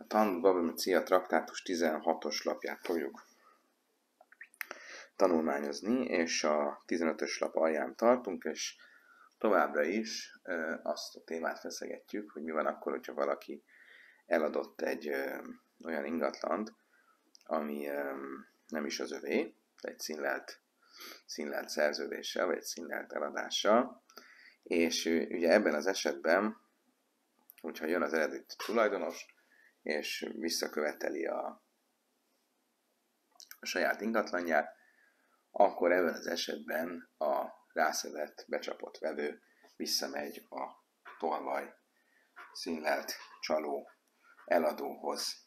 A Talmud Bává Möciá traktátus 16-os lapját fogjuk tanulmányozni, és a 15-ös lap alján tartunk, és továbbra is azt a témát feszegetjük, hogy mi van akkor, hogyha valaki eladott egy olyan ingatlant, ami nem is az övé, egy színlelt szerződéssel, vagy egy színlelt eladással, és ugye ebben az esetben, hogyha jön az eredeti tulajdonos, és visszaköveteli a saját ingatlanját, akkor ebben az esetben a rászedett, becsapott vevő visszamegy a tolvaj színlelt csaló eladóhoz.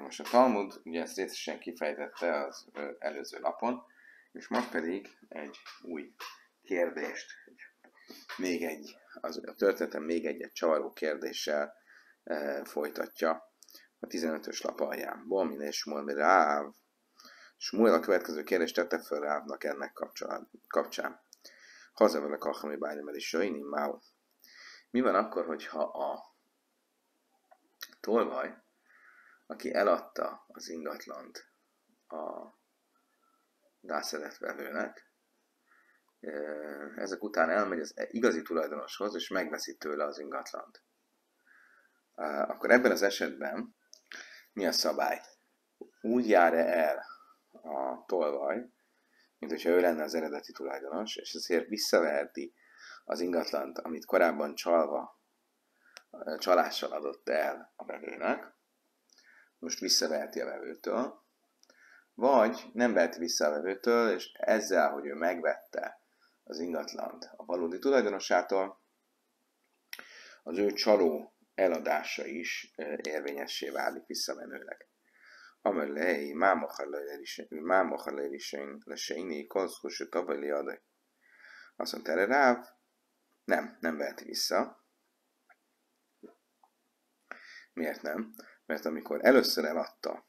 Most a Talmud ugye ezt részesen kifejtette az előző lapon, és most pedig egy új kérdést, a történetem még egy csavaró kérdéssel folytatja a 15-ös lap alján. Bamine Smuel Ráv. Smuel a következő kérdést tette fel Rávnak ennek kapcsán. Hazavelek a hami bányameli söjni mául. Mi van akkor, hogyha a tolvaj, aki eladta az ingatlant a rászedett vevőnek, ezek után elmegy az igazi tulajdonoshoz, és megveszi tőle az ingatlant. Akkor ebben az esetben mi a szabály? Úgy jár-e el a tolvaj, mint hogyha ő lenne az eredeti tulajdonos, és ezért visszaveheti az ingatlant, amit korábban csalással adott el a vevőnek, most visszaveheti a vevőtől, vagy nem veheti vissza a vevőtől, és ezzel, hogy ő megvette az ingatlant a valódi tulajdonosától, az ő csaló eladása is érvényessé válik visszamenőleg. Amelei mámohalérisén lesényi konszkusi tavalyi adai. Azt mondta erre Ráv, nem veheti vissza. Miért nem? Mert amikor először eladta,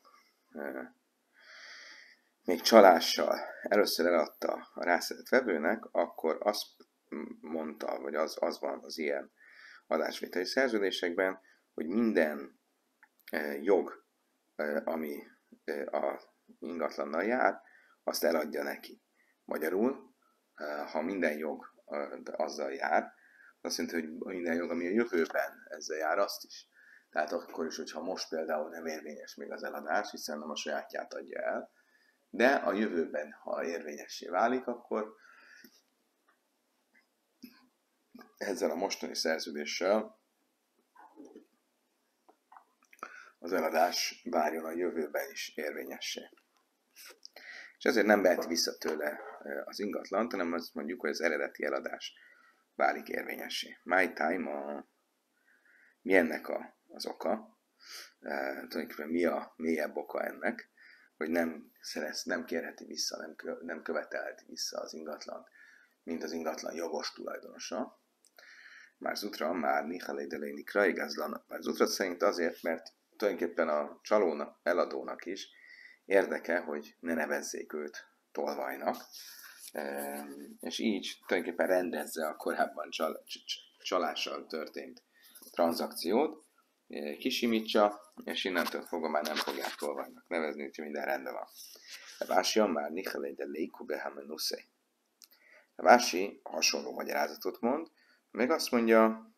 még csalással először eladta a rászedett vevőnek, akkor azt mondta, vagy az van az ilyen adásvételi szerződésekben, hogy minden jog, ami a ingatlannal jár, azt eladja neki. Magyarul, ha minden jog azzal jár, azt jelenti, hogy minden jog, ami a jövőben ezzel jár, azt is. Tehát akkor is, hogyha most például nem érvényes még az eladás, hiszen nem a sajátját adja el, de a jövőben, ha érvényessé válik, akkor ezzel a mostani szerződéssel az eladás várjon a jövőben is érvényessé. És ezért nem veheti vissza tőle az ingatlant, hanem azt mondjuk, hogy az eredeti eladás válik érvényessé. My time mi ennek az oka? Tulajdonképpen mi a mélyebb oka ennek, hogy nem kérheti vissza, nem követelheti vissza az ingatlant, mint az ingatlan jogos tulajdonosa. Már Zutra szerint azért, mert tulajdonképpen a csalónak, eladónak is érdeke, hogy ne nevezzék őt tolvajnak, és így tulajdonképpen rendezze a korábban csalással történt tranzakciót, kisimítsa, és innentől fogva már nem fogják tolvajnak nevezni, úgyhogy minden rendben van. Vási már Nihalejde Leikubehamenuszei. Vási hasonló magyarázatot mond, meg azt mondja,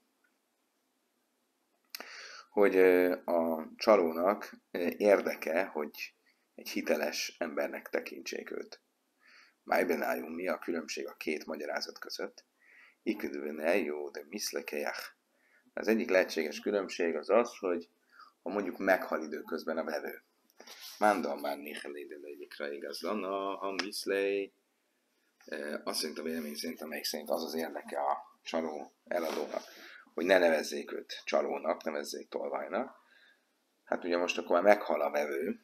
hogy a csalónak érdeke, hogy egy hiteles embernek tekintsék őt. Májben álljunk, mi a különbség a két magyarázat között? Iküdőben eljó, de miszlekejach. Az egyik lehetséges különbség az az, hogy ha mondjuk meghal időközben a vevő. Mándal már néhelédelejékre igazlan, a miszlej. Azt szerint a vélemény szerint, amelyik szerint az az érdeke a csaló eladónak, hogy ne nevezzék őt csalónak, nevezzék tolvajnak. Hát ugye most akkor már meghal a vevő,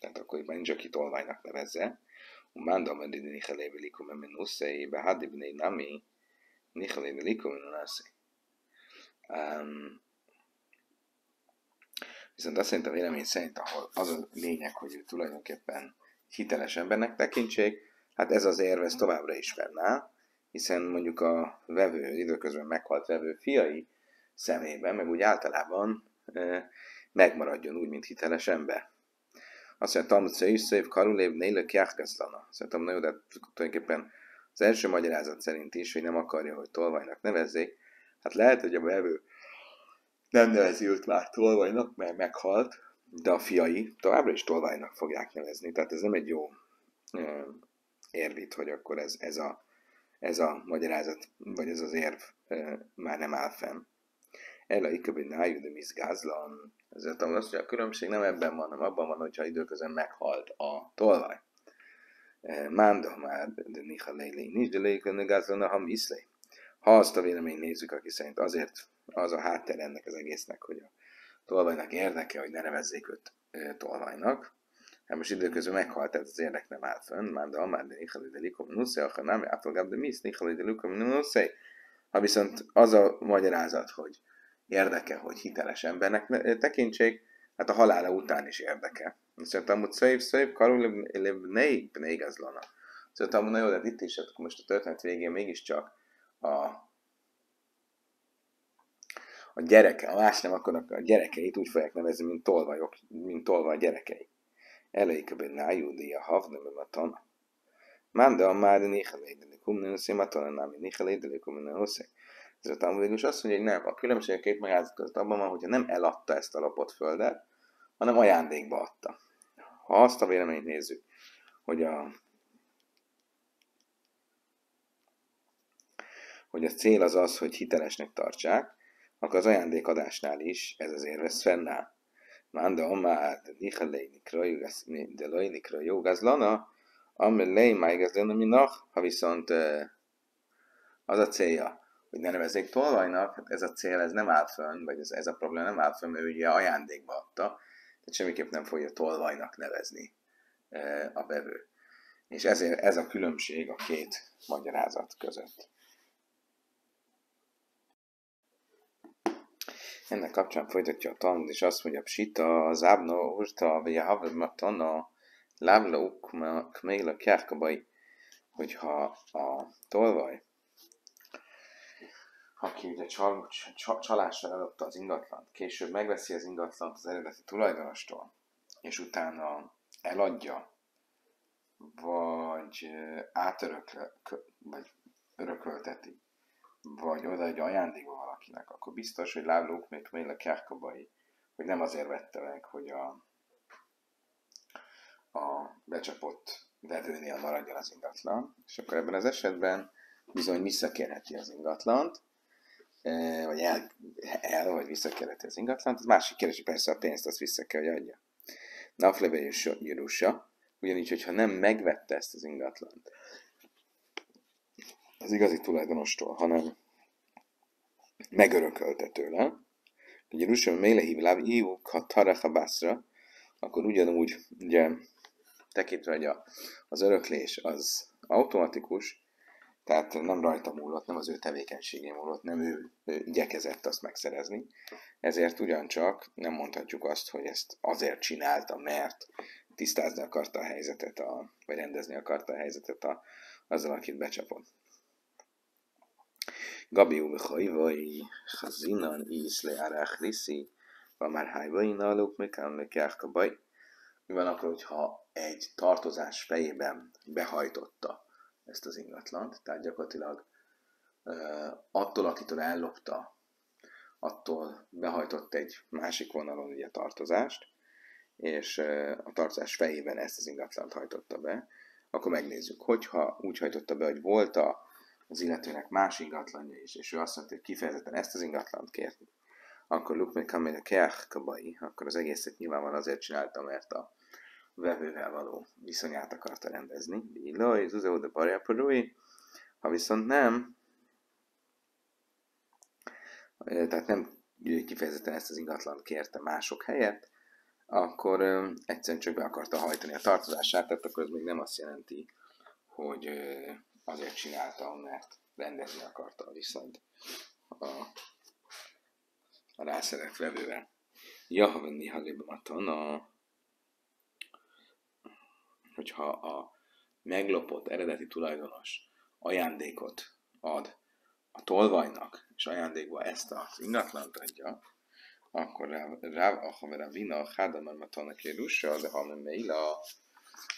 tehát akkor már nincs, aki tolvajnak nevezze. Mándal már néhelévelikum emenuszei, behadibné nami, néhelévelikum emenuszei. Viszont azt szerintem a vélemény szerint, ahol az a lényeg, hogy ő tulajdonképpen hiteles embernek tekintsék, hát ez az érv továbbra is fennáll, hiszen mondjuk a vevő, időközben meghalt vevő fiai szemében, meg úgy általában megmaradjon úgy, mint hiteles ember. Azt mondja, Talmud szép karulév nélök járkaszlana. Szerintem, na jó, de tulajdonképpen az első magyarázat szerint is, hogy nem akarja, hogy tolvajnak nevezzék. Hát lehet, hogy a vevő nem nevezi őt már tolvajnak, mert meghalt, de a fiai továbbra is tolvajnak fogják nevezni. Tehát ez nem egy jó érvít, hogy akkor ez a magyarázat, vagy ez az érv már nem áll fenn. Ella ikebben nájú de mizgázlan. Ezért azt mondja, a különbség nem ebben van, hanem abban van, hogyha időközben meghalt a tolvaj. Mámda, már de niha lejlény nincs, de lejlény gázlan, ham iszlé. Ha azt a véleményt nézzük, aki szerint azért az a háttér ennek az egésznek, hogy a tolvajnak érdeke, hogy ne nevezzék őt tolvajnak. Hát most időközben meghalt, tehát az érdek nem állt fönn. Mámda, már de niha lejlény likom nuszé, ha nem átolgább, de misz, niha lejlény likom nuszé. Ha viszont az a magyarázat, hogy érdeke, hogy hiteles embernek tekintsék, hát a halála után is érdeke. Szóval amúgy szép, karul lévnék, néigazlana. Szóval amúgy, na jó, de itt is, akkor most a történet végén mégiscsak a gyereke, a más nem akarnak, a gyerekeit úgy fogják nevezni, mint tolvaj gyerekei. Elejéköbben nájúdia havnömömatona. Mámda a mári néhelédeli kumnőszé, matonanámi néhelédeli kumnőszé. Ez a Talmud azt mondja, hogy nem, a különbség a két megállapodás között abban van, hogyha nem eladta ezt a lopott földet, hanem ajándékba adta. Ha azt a véleményt nézzük, hogy a cél az az, hogy hitelesnek tartsák, akkor az ajándékadásnál is ez az érvez fennáll. Mámda omár de lojnikra jogázlana, amely lejmáigazlana minnak, ha viszont az a célja, hogy ne nevezzék tolvajnak, hát ez a cél ez nem áll fönn, vagy ez a probléma nem áll fönn, mert ő ugye ajándékba adta, tehát semmiképp nem fogja tolvajnak nevezni a vevő. És ezért ez a különbség a két magyarázat között. Ennek kapcsán folytatja a Talmud, és azt mondja, psita, zábna, urta, vagy a havadmatana, lábla, kméla, kjárkabai, hogyha a tolvaj, aki ugye csalással eladta az ingatlant, később megveszi az ingatlant az eredeti tulajdonostól, és utána eladja, vagy örökölteti, vagy odaadja ajándékba valakinek, akkor biztos, hogy láblók még a kerkabai, hogy nem azért vette meg, hogy a becsapott vevőnél maradjon az ingatlan, és akkor ebben az esetben bizony visszakérheti az ingatlant, vagy vagy visszakerülti az ingatlant, az másik kérdés, persze a pénzt azt vissza kell, hogy adja. Naflevél Jerusha, ugyanígy, hogyha nem megvette ezt az ingatlant az igazi tulajdonostól, hanem megörökölte tőle, hogy Jerusha mélehív láb íjuk ha tarachabászra, akkor ugyanúgy, ugye, tekintve, hogy az öröklés az automatikus, tehát nem rajta múlott, nem az ő tevékenységén múlott, nem ő igyekezett azt megszerezni. Ezért ugyancsak nem mondhatjuk azt, hogy ezt azért csinálta, mert tisztázni akarta a helyzetet, vagy rendezni akarta a helyzetet azzal, akit becsapott. Gabi ubihajvai, hazinan ízle árach riszi, van már hájvaina aluk, mikán mekárka baj. Mi van akkor, hogyha egy tartozás fejében behajtotta ezt az ingatlant, tehát gyakorlatilag attól, akitől ellopta, attól behajtott egy másik vonalon ugye tartozást, és a tartozás fejében ezt az ingatlant hajtotta be, akkor megnézzük, hogyha úgy hajtotta be, hogy volt az illetőnek más ingatlanja is, és ő azt mondta, hogy kifejezetten ezt az ingatlant kérni, akkor lukmekaméne kerkabai, akkor az egészet nyilvánvalóan azért csinálta, mert a vevővel való viszonyát akarta rendezni. Illaj, Zuzeo de Barjaporui. Ha viszont nem, tehát nem kifejezetten ezt az ingatlant kérte mások helyett, akkor egyszerűen csak be akarta hajtani a tartozását, tehát akkor ez még nem azt jelenti, hogy azért csinálta, mert rendezni akarta a viszonyt a rászerelt vevővel. Jahvenni halibmatana, hogyha a meglopott eredeti tulajdonos ajándékot ad a tolvajnak, és ajándékba ezt az ingatlant adja, akkor Ráv Achaver Ravina Hádamar Matona Kérusa, de Hamem Meila,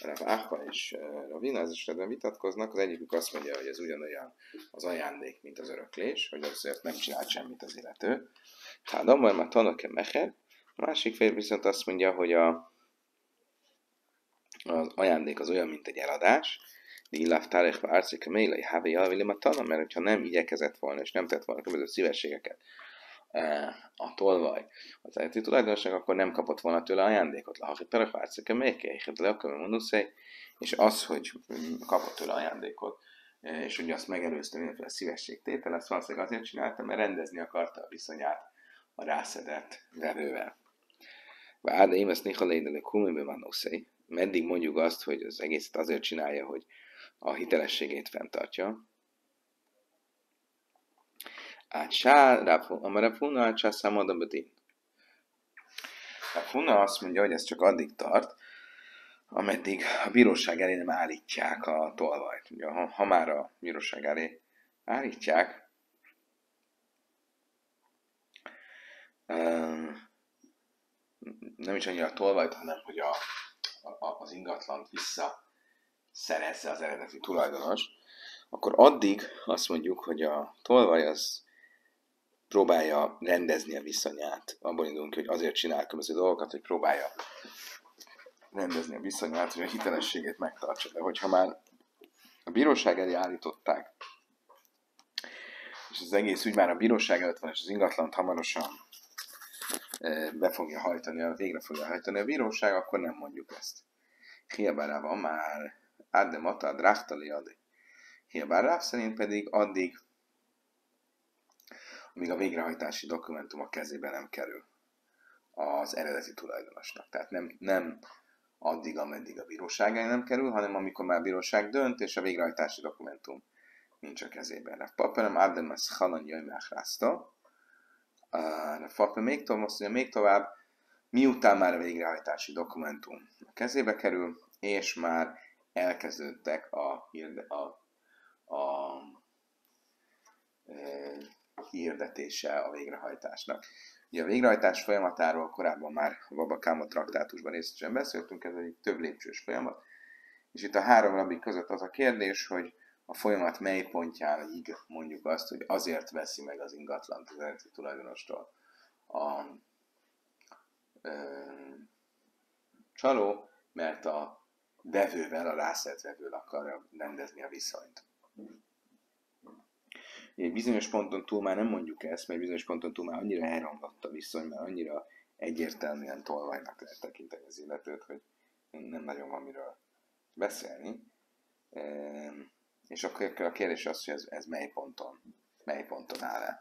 Ráv Achaver és Ravina, ez esetben vitatkoznak. Az egyikük azt mondja, hogy ez ugyanolyan az ajándék, mint az öröklés, hogy azért nem csinált semmit az illető. Hádamar Matona Kemecher, a másik fél viszont azt mondja, hogy az ajándék az olyan, mint egy eladás, mert hogyha nem igyekezett volna, és nem tett volna különböző szívességeket a tolvaj az eredeti tulajdonosnak, akkor nem kapott volna tőle ajándékot. És az, hogy kapott tőle ajándékot, és ugye azt megelőzte mindenféle szívességtétel, ezt valószínűleg azért csinálta, mert rendezni akarta a viszonyát a rászedett vevővel. Váde én ezt néha lédelő kumőben van oszai. Meddig mondjuk azt, hogy az egészet azért csinálja, hogy a hitelességét fenntartja. Amarafuna császámadabadin. Rafuna azt mondja, hogy ez csak addig tart, ameddig a bíróság elé nem állítják a tolvajt. Ha már a bíróság elé állítják, nem is annyira a tolvajt, hanem hogy az ingatlant visszaszerezze az eredeti tulajdonos, akkor addig azt mondjuk, hogy a tolvaj az próbálja rendezni a viszonyát. Abból indulunk, hogy azért csinál különböző dolgokat, hogy próbálja rendezni a viszonyát, hogy a hitelességét megtartsa. De hogyha már a bíróság elé állították, és az egész úgy már a bíróság előtt van, és az ingatlant hamarosan be fogja hajtani, végre fogja hajtani a bíróság, akkor nem mondjuk ezt. Hiabára van már, addem atad, ráftali addig. Hiabára szerint pedig addig, amíg a végrehajtási dokumentum a kezébe nem kerül az eredeti tulajdonosnak. Tehát nem addig, ameddig a bíróság elé nem kerül, hanem amikor már a bíróság dönt, és a végrehajtási dokumentum nincs a kezében. Paperem addem az halan jöjmáhrázta. Még tovább, azt mondja, még tovább, miután már a végrehajtási dokumentum a kezébe kerül, és már elkezdődtek a hirdetése a végrehajtásnak. Ugye a végrehajtás folyamatáról korábban már a Bává Kámá traktátusban részletesen beszéltünk, ez egy több lépcsős folyamat, és itt a három rabbi között az a kérdés, hogy a folyamat mely pontjáig mondjuk azt, hogy azért veszi meg az ingatlant az eredeti tulajdonostól a csaló, mert a vevővel, a rászedett vevővel akarja rendezni a viszonyt. Egy bizonyos ponton túl már nem mondjuk ezt, mert bizonyos ponton túl már annyira elromlott a viszony, mert annyira egyértelműen tolvajnak lehet tekinteni az illetőt, hogy nem nagyon van miről beszélni. És akkor a kérdés az, hogy ez mely ponton áll el.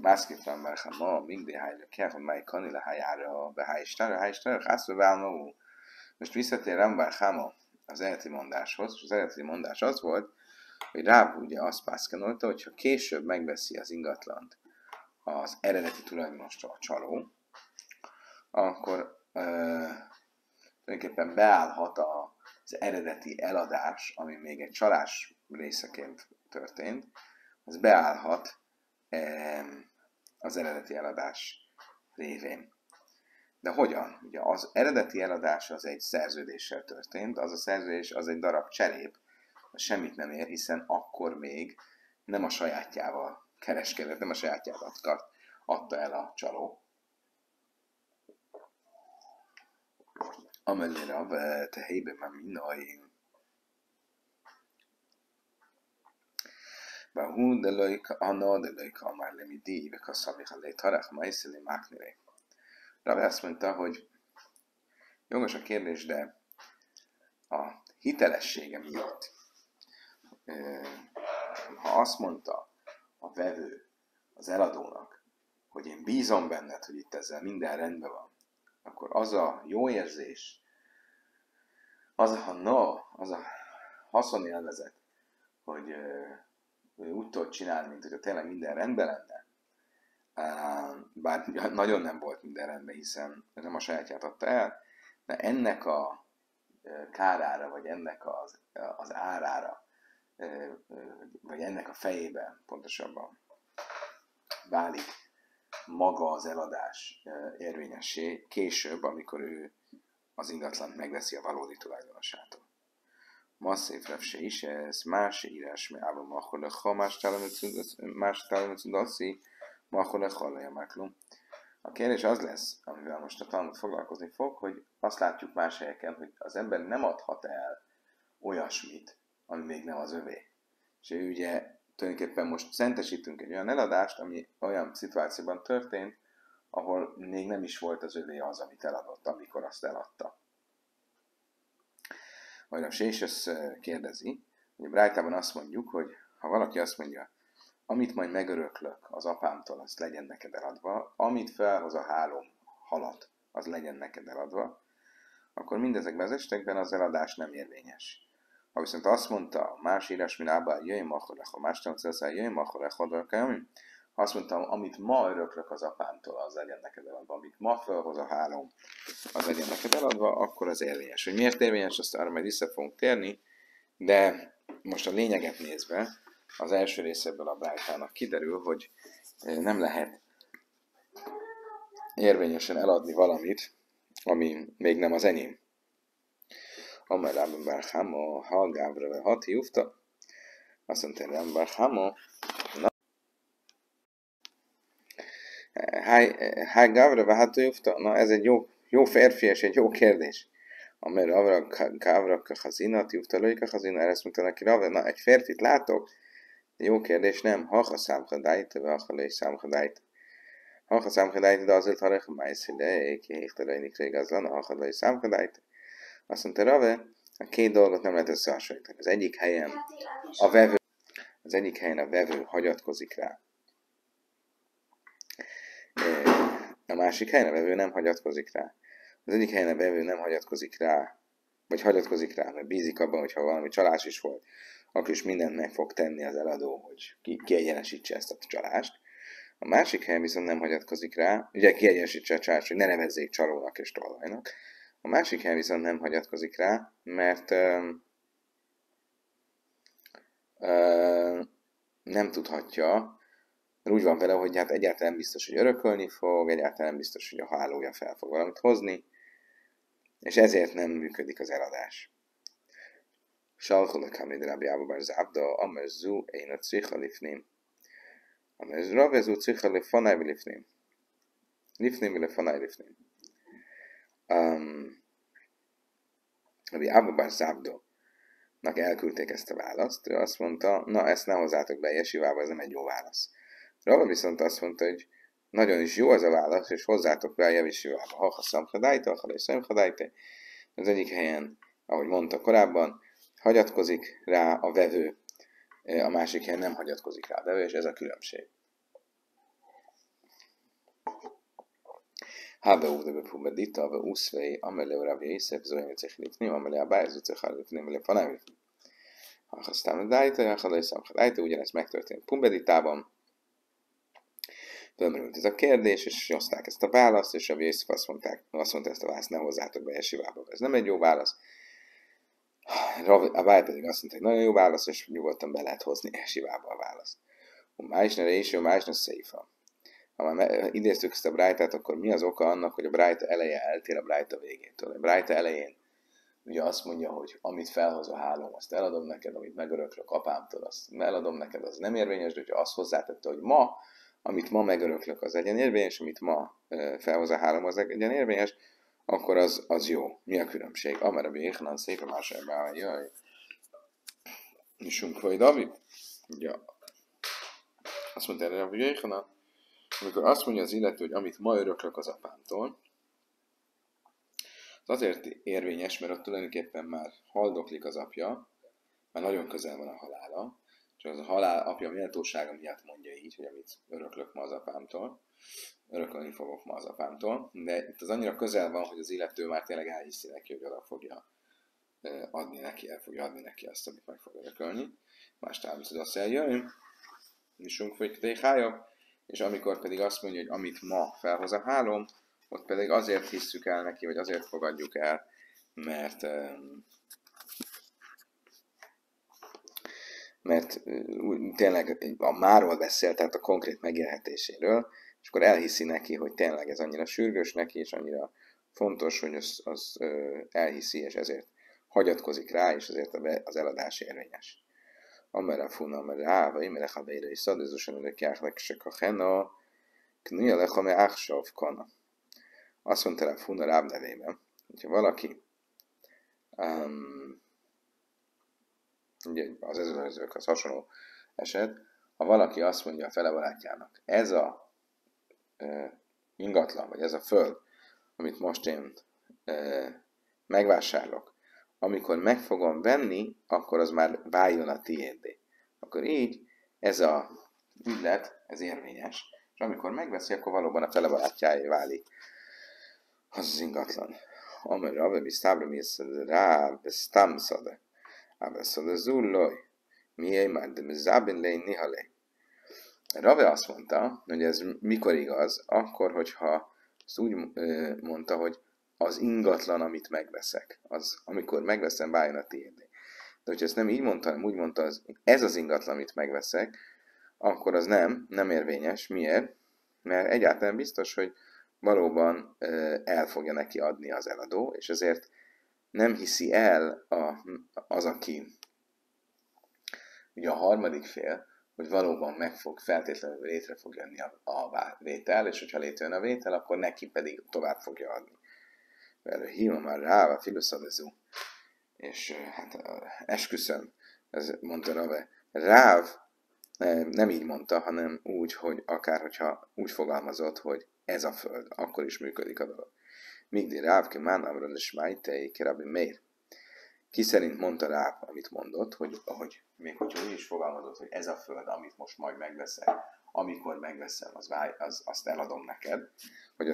Mászképpen már, ha ma mindig hajlja kell, hogy mely kanila hajára behájistára, hászló válmó. Most visszatér Rambácsáma Háma az eredeti mondáshoz, és az eredeti mondás az volt, hogy Ráv ugye azt pászkánolta, hogy ha később megveszi az ingatlant az eredeti tulajdonostól a csaló, akkor tulajdonképpen beállhat az eredeti eladás, ami még egy csalás részeként történt, az beállhat az eredeti eladás révén. De hogyan? Ugye az eredeti eladás az egy szerződéssel történt, az a szerződés az egy darab cserép, semmit nem ér, hiszen akkor még nem a sajátjával kereskedett, nem a sajátjával adta el a csaló. Amelére a te helyben már mindaim. Bahú de lőjka, anna de lőjka, amár lemi dívek a szabihallé tarach, ma iszeli máknire. Rabbi azt mondta, hogy jogos a kérdés, de a hitelessége miatt, ha azt mondta a vevő az eladónak, hogy én bízom benned, hogy itt ezzel minden rendben van, akkor az a jó érzés, az a haszonélvezet, hogy úgy tudod csinálni, mint hogyha tényleg minden rendben lenne, bár nagyon nem volt minden rendben, hiszen nem a sajátját adta el, de ennek a kárára, vagy ennek az árára, vagy ennek a fejében pontosabban válik maga az eladás érvényessé később, amikor ő az ingatlant megveszi a valódi tulajdonosától. Masszév refse is, ez más írás, mert állam akkor a más. A kérdés az lesz, amivel most a Talmud foglalkozni fog, hogy azt látjuk más helyeken, hogy az ember nem adhat el olyasmit, ami még nem az övé. És ő ugye tulajdonképpen most szentesítünk egy olyan eladást, ami olyan szituációban történt, ahol még nem is volt az övé az, amit eladott, amikor azt eladta. Olyan Séses kérdezi, hogy a Brájtában azt mondjuk, hogy ha valaki azt mondja, amit majd megöröklök az apámtól, azt legyen neked eladva, amit felhoz a hálom halat, az legyen neked eladva, akkor mindezekben az esetekben az eladás nem érvényes. Ha viszont azt mondta, más írás, mint ábá, jöjjön akkor leho, más tanszal, jöjjön akkor leho, ha azt mondtam, amit ma öröklök az apámtól, az legyen neked eladva, amit ma felhoz a hálom, az legyen neked eladva, akkor az érvényes. Hogy miért érvényes, azt arra majd vissza fogunk térni, de most a lényeget nézve, az első rész ebből a brájtának kiderül, hogy nem lehet érvényesen eladni valamit, ami még nem az enyém. Amelában Bárháma, Halgávra ve hati ufta, azt mondta, hogy Bárháma, Halgávra ve hati ufta, na ez egy jó férfi és egy jó kérdés. Amely Ravra Kávra Kahazina, Tiufta Lőjka Hazina, erre azt mondta neki Ravra, na egy férfit látok, jó kérdés, nem. Haha számkadájt, vagy haha lej számkadájt. Haha számkadájt, de azért harag májszilejék, hívtelenik régazlan, haha lej számkadájt. Azt mondta Rave, a két dolgot nem lehet összehasonlítani. Az egyik helyen a vevő hagyatkozik rá. A másik helyen a vevő nem hagyatkozik rá. Az egyik helyen a vevő nem hagyatkozik rá, vagy hagyatkozik rá, mert bízik abban, hogyha valami csalás is volt, akkor is mindent meg fog tenni az eladó, hogy kiegyenesítse ezt a csalást. A másik helyen viszont nem hagyatkozik rá, ugye kiegyenesítse a csalást, hogy ne nevezzék csalónak és tolvajnak. A másik helyen viszont nem hagyatkozik rá, mert nem tudhatja, mert úgy van vele, hogy hát egyáltalán biztos, hogy örökölni fog, egyáltalán biztos, hogy a hálója fel fog valamit hozni, és ezért nem működik az eladás. Salkolok, amit rábjába bár zábda, amezú én a cichalifném. Amezú ravezú cichalif fanájvilifném. Lifnémile fanájvilifném. Rábjába bár zábda-nak elküldték ezt a választ, ő azt mondta, na ezt nem hozzátok be Jesivába, ez nem egy jó válasz. Rava viszont azt mondta, hogy nagyon is jó az a válasz, és hozzátok be a Jesivába. Haha számkadájta, haha számkadájta. Az egyik helyen, ahogy mondta korábban, hagyatkozik rá a vevő, a másik helyen nem hagyatkozik rá a vevő, és ez a különbség. Hábe úrdebe pubedita, ve úszvei, amele urabja iszep, zöjjönöcek lépni, amele a bájzócek lépni, amele fanájlépni. Ha aztán dájta, ha hallajszám, ha dájta, ugyanez megtörtént Pubeditában. Fölmerült ez a kérdés, és hozták ezt a választ, és a Jézsef azt mondta ezt a választ, ne hozzátok be Jesivába. Ez nem egy jó válasz. A báj pedig azt mondta, hogy nagyon jó válasz, és nyugodtan be lehet hozni Jesivába a választ. Májsne széfa. Ha már idéztük ezt a brájtát, akkor mi az oka annak, hogy a brájta eleje eltér a brájta végétől? A brájta elején ugye azt mondja, hogy amit felhoz a hálom, azt eladom neked, amit megöröklök apámtól, azt eladom neked, az nem érvényes, de hogyha azt hozzátette, hogy ma, amit ma megöröklök, az legyen érvényes, amit ma felhoz a hálom, az legyen érvényes, akkor az jó. Mi a különbség? Amara Béhnan szépen másodban, jaj. Nisunk vagy David? Ja. Azt mondta erre, hogy Béhnan, amikor azt mondja az illető, hogy amit ma öröklök az apámtól, az azért érvényes, mert ott tulajdonképpen már haldoklik az apja, már nagyon közel van a halála, csak az a halál apja méltósága miatt mondja így, hogy amit öröklök ma az apámtól, örökölni fogok ma az apámtól, de itt az annyira közel van, hogy az illető már tényleg elhiszi neki, hogy oda fogja adni neki, el fogja adni neki azt, amit meg fog örökölni. Más támít, hogy azt eljöjjön, nisunk folytaték hájabb, és amikor pedig azt mondja, hogy amit ma felhoz a hálom, ott pedig azért hisszük el neki, vagy azért fogadjuk el, mert tényleg a máról beszél, tehát a konkrét megélhetéséről, és akkor elhiszi neki, hogy tényleg ez annyira sürgős neki, és annyira fontos, hogy az elhiszi, és ezért hagyatkozik rá, és ezért az eladás érvényes. Amerre fúna, amerre állva, imere habeire is szadézusan önök járnak, se kahena, knúja lehame áksav kana. Azt mondta rá fúna Ráb nevében, hogyha valaki ugye az ezőzőkhöz hasonló eset, ha valaki azt mondja a fele barátjának, ez a ingatlan, vagy ez a föld, amit most én megvásárlok, amikor meg fogom venni, akkor az már váljon a tiéddé. Akkor így ez a ügylet, ez érvényes, és amikor megveszi, akkor valóban a fele barátjáé válik az az ingatlan. Amely Rabbi Stábremész Ráb Stamszade. Ábeszade Zulloj. Mié már de Zabin lény nihalé. Rabbi azt mondta, hogy ez mikor igaz, akkor, hogyha ezt úgy mondta, hogy az ingatlan, amit megveszek, az, amikor megveszem, váljon a tiédé. De hogyha ezt nem így mondta, hanem úgy mondta, ez az ingatlan, amit megveszek, akkor az nem érvényes. Miért? Mert egyáltalán biztos, hogy valóban el fogja neki adni az eladó, és ezért nem hiszi el az, aki ugye a harmadik fél, hogy valóban meg fog, feltétlenül létre fog jönni a vétel, és hogyha létrejön a vétel, akkor neki pedig tovább fogja adni. Velő híma már rá, a filoszadezú, és hát esküszöm, ez mondta Rave, Ráv nem így mondta, hanem úgy, hogy akár, hogyha úgy fogalmazott, hogy ez a föld, akkor is működik a dolog. Migdi Ráv, ki mánamról is májtei, ki Rabbi Meir. Ki szerint mondta Ráv, amit mondott, hogy még hogyha úgy is fogalmazott, hogy ez a föld, amit most majd megveszel, amikor megveszem, azt eladom neked, hogy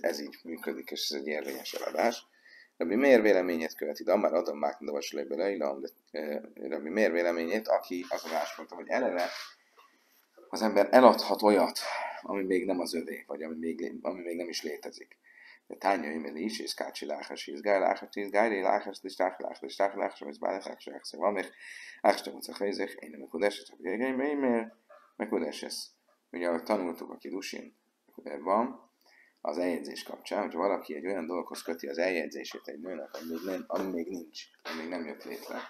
ez így működik, és ez egy érvényes eladás. Rabbi Meir véleményét követi, de már adom már Davaslejbe Lejlam, de Rabbi Meir véleményét, aki azon mondta, hogy eleve az ember eladhat olyat, ami még nem az övé, vagy ami még nem is létezik. De tányai meli is, és kácsi láhás, és gájláhás, és gájláhás, és táfláhás, és táfláhás, és báláhás, és van még, én nem kudes, megkodes. Ugye, ahogy tanultuk a Kidusin, van az eljegyzés kapcsán, hogyha valaki egy olyan dologhoz köti az eljegyzését egy nőnek, ami még nincs, ami még nem jött létre,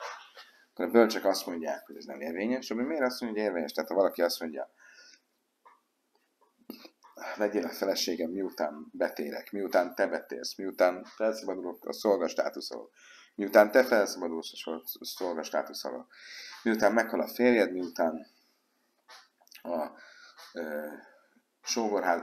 akkor a bölcsek azt mondják, hogy ez nem érvényes, ami miért azt mondja, hogy érvényes? Tehát ha valaki azt mondja, legyél a feleségem, miután betérek, miután te betérsz, miután felszabadulok a szolgastátusz alól, miután te felszabadulsz a szolgastátusz alól, miután meghal a férjed, miután a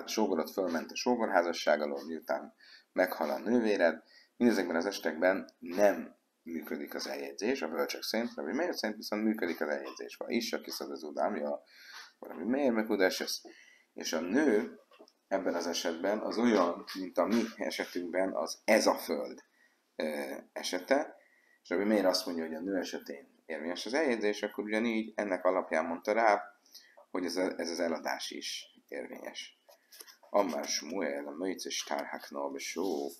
sógorod fölment a sógorházasság alól, miután meghal a nővéred, mindezekben az estekben nem működik az eljegyzés, a bölcsek szerint, Rabbi Meir szerint viszont működik az eljegyzés. Ha is, aki szad az udámja, Rabbi Meir megudás, és a nő ebben az esetben az olyan, mint a mi esetünkben az ez a föld esete, és Rabbi Meir azt mondja, hogy a nő esetén érvényes az eljegyzés, akkor ugyanígy ennek alapján mondta rá, hogy ez az eladás is érvényes. Ammár Smuel, a möjcös tárháknál besók.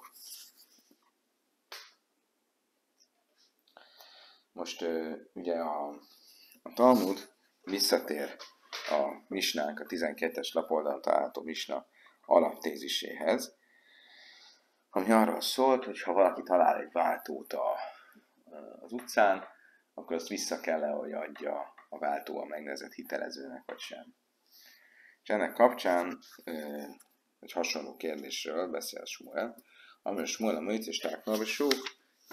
Most ugye a Talmud visszatér a Misnánk, a 12-es lapoldalon található Misna alaptéziséhez, ami arról szólt, hogy ha valaki talál egy váltót az utcán, akkor azt vissza kell-e, hogy adja a váltó a megnevezett hitelezőnek, vagy sem. És ennek kapcsán egy hasonló kérdésről beszél Smuel, amiről Smuel a möjtéstáknál, és sok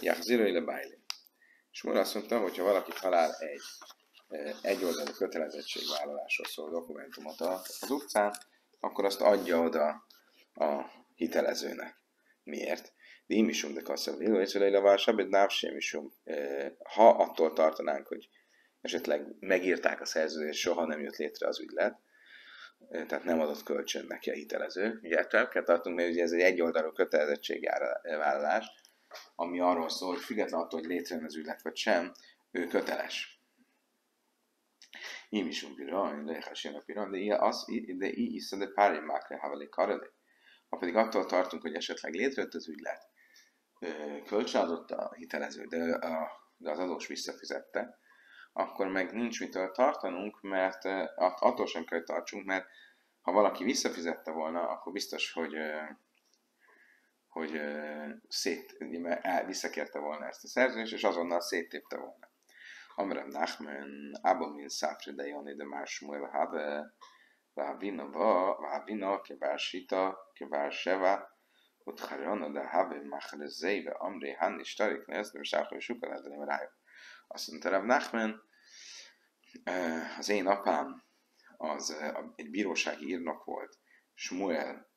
járzirai lebájli. Smuel azt mondta, hogyha valaki talál egy egyoldalú kötelezettségvállalásról szóló dokumentumot az utcán, akkor azt adja oda a hitelezőnek. Miért? Dímisum de kasszabdiló, és a válsább, egy návsémisum. Ha attól tartanánk, hogy esetleg megírták a szerződést, soha nem jött létre az ügylet, tehát nem adott kölcsön neki a hitelező. Ugye ettől kell tartunk, mert ugye ez egy egyoldalú kötelezettségvállalás, ami arról szól, hogy független attól, hogy létrejön az ügylet vagy sem, ő köteles. Ím is unpiran, lehás jön a piran, de így iszad a párimákre, havali karali. Ha pedig attól tartunk, hogy esetleg létrejött az ügylet, kölcsön adott a hitelező, de az adós visszafizette, akkor meg nincs mitől tartanunk, mert attól sem kell tartsunk, mert Ha valaki visszafizette volna, akkor biztos, hogy visszakérte volna ezt a szerződést, és azonnal széttépte volna. Amrem Nachmen, Abomin Száfri de Jani de Másmuel Habe, Vávinova, Vávina, Kebársita, Kebárseva, Utharjana de Habe, Machrezeive, Amri, Hanni, Starik, Nezd, és Ákor, Sukan, Edelem Rájó. Azt mondta Reb Nachmen, az én apám az egy bírósági írnok volt, Smuel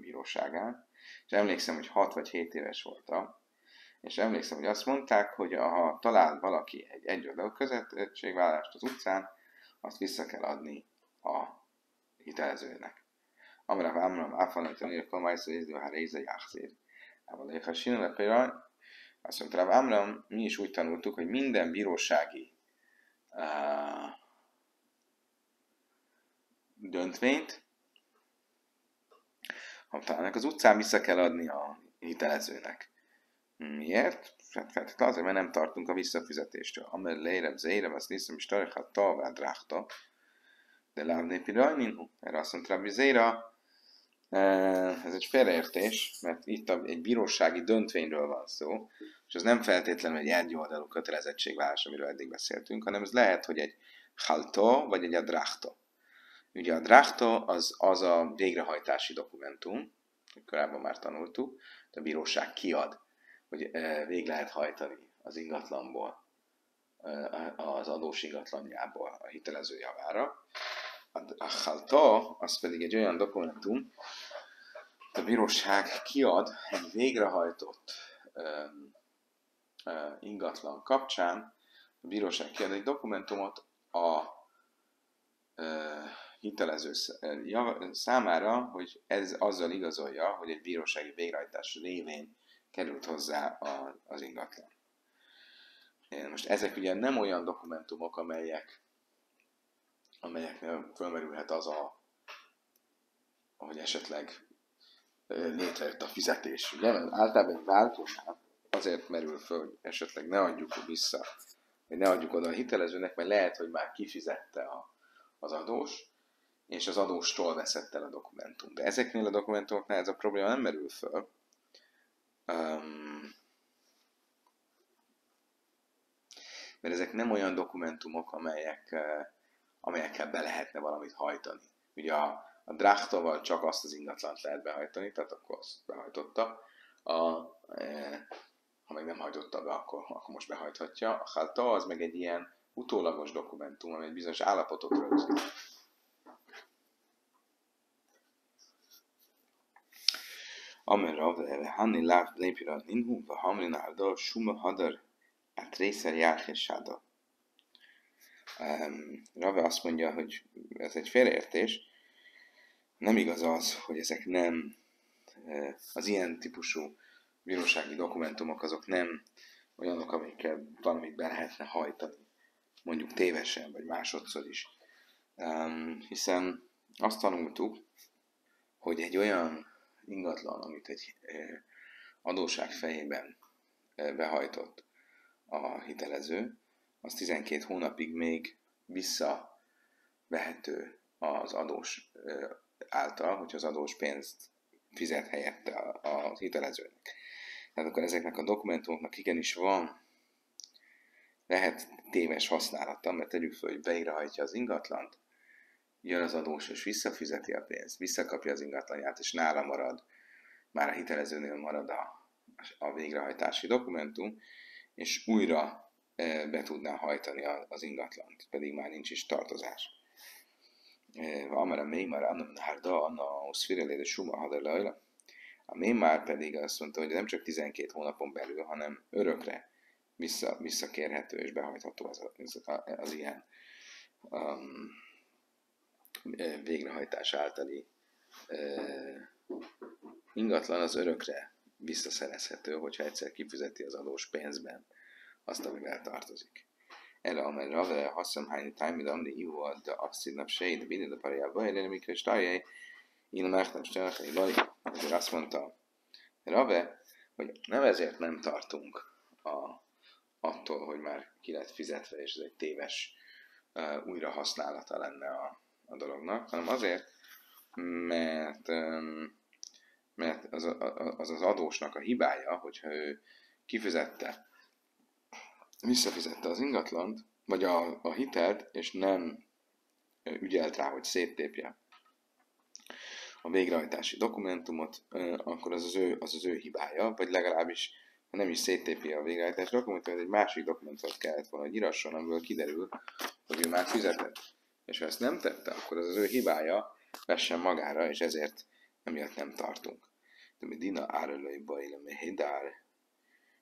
bíróságán, és emlékszem, hogy 6 vagy 7 éves voltam, és emlékszem, hogy azt mondták, hogy ha talál valaki egy egyoldalú kötelezettségvállalást az utcán, azt vissza kell adni a hitelezőnek. Amra vámram áfalnak tanulja, majszó ézdő, ha réze jákszér. Ávalója, ha sinulek, hogy raj, azt mondta, vámram, mi is úgy tanultuk, hogy minden bírósági döntvényt, ha találnak az utcán, vissza kell adni a hitelezőnek. Miért? Hát azért, mert nem tartunk a visszafizetéstől. Amel leirem, zeirem, azt hiszem, és tarjhat talvád ráhta, de lábnépi rajninhu. Erre azt mondta, hogy zéra, ez egy félreértés, mert itt egy bírósági döntvényről van szó, és ez nem feltétlenül egy egyoldalú kötelezettségvállalás, amiről eddig beszéltünk, hanem ez lehet, hogy egy halto, vagy egy adráhto. Ugye a drachta az a végrehajtási dokumentum, korábban már tanultuk, de a bíróság kiad, hogy végre lehet hajtani az ingatlanból, az adós ingatlanjából a hitelező javára. A chalta, az pedig egy olyan dokumentum, hogy a bíróság kiad egy végrehajtott ingatlan kapcsán, a bíróság kiad egy dokumentumot a hitelező számára, hogy ez azzal igazolja, hogy egy bírósági végrehajtás révén került hozzá az ingatlan. Most ezek ugye nem olyan dokumentumok, amelyeknél fölmerülhet az, hogy esetleg létrejött a fizetés. Ugye? Általában egy változás azért merül föl, hogy esetleg ne adjuk vissza, vagy ne adjuk oda a hitelezőnek, mert lehet, hogy már kifizette az adós, és az adóstól veszett el a dokumentum. De ezeknél a dokumentumoknál ez a probléma nem merül föl. Mert ezek nem olyan dokumentumok, amelyekkel be lehetne valamit hajtani. Ugye a dráhtoval csak azt az ingatlant lehet behajtani, tehát akkor azt behajtotta. Ha meg nem hajtotta be, akkor most behajthatja. A halta az meg egy ilyen utólagos dokumentum, ami egy bizonyos állapotot rögzít. Amerav leve hanni láv lépira ninhu, a hamrin áldal, suma hadar, át részer járhessáda. Rave azt mondja, hogy ez egy félreértés. Nem igaz az, hogy ezek nem, az ilyen típusú bírósági dokumentumok azok nem olyanok, amikkel valamit be lehetne hajtani. Mondjuk tévesen, vagy másodszor is. Hiszen azt tanultuk, hogy egy olyan ingatlan, amit egy adósság fejében behajtott a hitelező, az 12 hónapig még visszavehető az adós által, hogy az adós pénzt fizet helyette a hitelezőnek. Tehát akkor ezeknek a dokumentumoknak igenis van, lehet téves használata, mert tegyük fel, hogy beirehajtja az ingatlant, jön az adós és visszafizeti a pénzt, visszakapja az ingatlanját, és nála marad, már a hitelezőnél marad a végrehajtási dokumentum, és újra be tudná hajtani az ingatlant, pedig már nincs is tartozás. Amara Mémar annam nárda, anna oszfirelére suma haderlajla. A Mémar pedig azt mondta, hogy nem csak 12 hónapon belül, hanem örökre visszakérhető és behajtható az ilyen végrehajtás általi ingatlan, az örökre visszaszerezhető, hogyha egyszer kifizeti az adós pénzben azt, amivel tartozik. Erre amely Rave haszamhányi tájmid amri ivad de abszidnap sejt binded a parjába elére mikor stájjai én márknak stájjai lali. Ezért azt mondta Rave, hogy nem ezért nem tartunk attól, hogy már ki lett fizetve, és ez egy téves újrahasználata lenne a dolognak, hanem azért, mert az az adósnak a hibája, hogyha ő kifizette, visszafizette az ingatlant, vagy a hitelt, és nem ügyelt rá, hogy széttépje a végrehajtási dokumentumot, akkor az az ő hibája, vagy legalábbis nem is széttépi a végrehajtási dokumentumot, egy másik dokumentumot kellett volna, hogy írasson, amiből kiderül, hogy ő már fizetett. És ha ezt nem tette, akkor az ő hibája, vessen magára, és ezért emiatt nem tartunk. De mi dina árölői bajlom, mi hidár.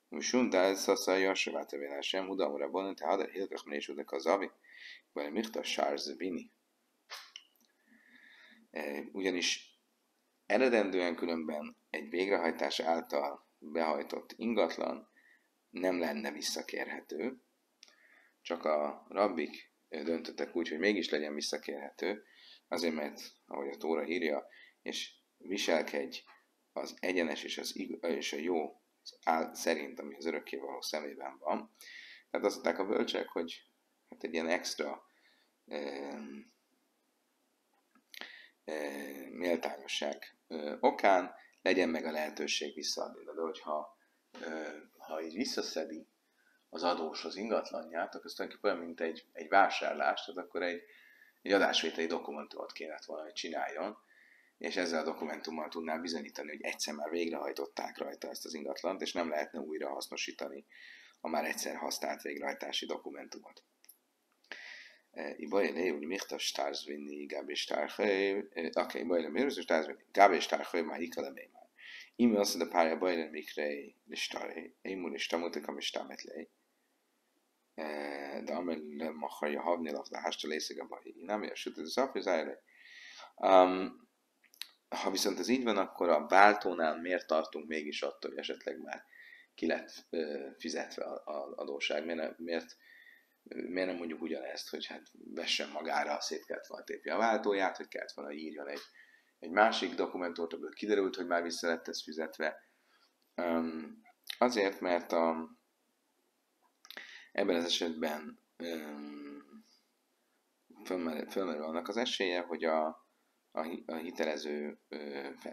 Musundál szaszalja, sovátövélás sem, hudamra bonant, hádar hilkakmén és udak az avi, vagy mikta sárzbini. Ugyanis eredendően különben egy végrehajtás által behajtott ingatlan nem lenne visszakérhető, csak a rabbik döntöttek úgy, hogy mégis legyen visszakérhető, azért mert, ahogy a Tóra írja, és viselkedj az egyenes és, és a jó szerint, ami az örökkévaló szemében van. Tehát azt mondták a bölcsek, hogy hát egy ilyen extra méltányosság okán legyen meg a lehetőség visszaadni. De hogyha így visszaszedi az adós az ingatlanját, akkor ez tulajdonképpen olyan, mint egy vásárlás, tehát akkor egy adásvételi dokumentumot kellett volna, hogy csináljon, és ezzel a dokumentummal tudnál bizonyítani, hogy egyszer már végrehajtották rajta ezt az ingatlant, és nem lehetne újra hasznosítani a már egyszer használt végrehajtási dokumentumot. Ibaile, hogy michtas stárzvinni, gábés tárhely, oké, ibaile, miért stárzvinni, gábés tárhely, már hikalemé már. Íme azt, hogy a párja bajlen mikrej, listárej, émúl és tamutik, amis támetlej. De amely maharja havni lafda hásta lészeg a baj, nem ér, sőt, ez ha viszont ez így van, akkor a váltónál miért tartunk mégis attól, hogy esetleg már ki lett fizetve az adósság? Miért nem mondjuk ugyanezt, hogy hát vessen magára, szét kellett volna tépje a váltóját, hogy kellett volna írjon egy másik dokumentumot, amiből kiderült, hogy már vissza lett ez fizetve. Azért, mert ebben az esetben fölmerül annak az esélye, hogy a hitelező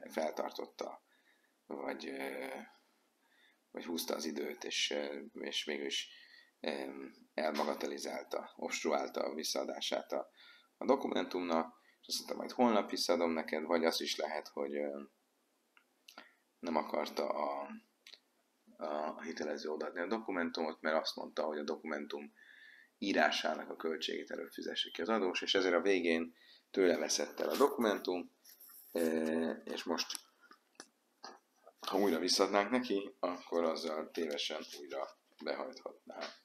feltartotta, vagy húzta az időt, és végül is elmagatalizálta, obstruálta a visszaadását a dokumentumnak, és azt mondta, majd holnap visszaadom neked, vagy az is lehet, hogy nem akarta a hitelező odaadni a dokumentumot, mert azt mondta, hogy a dokumentum írásának a költségét előbb fizesse ki az adós, és ezért a végén tőle veszett el a dokumentum, és most, ha újra visszaadnánk neki, akkor azzal tévesen újra behajthatná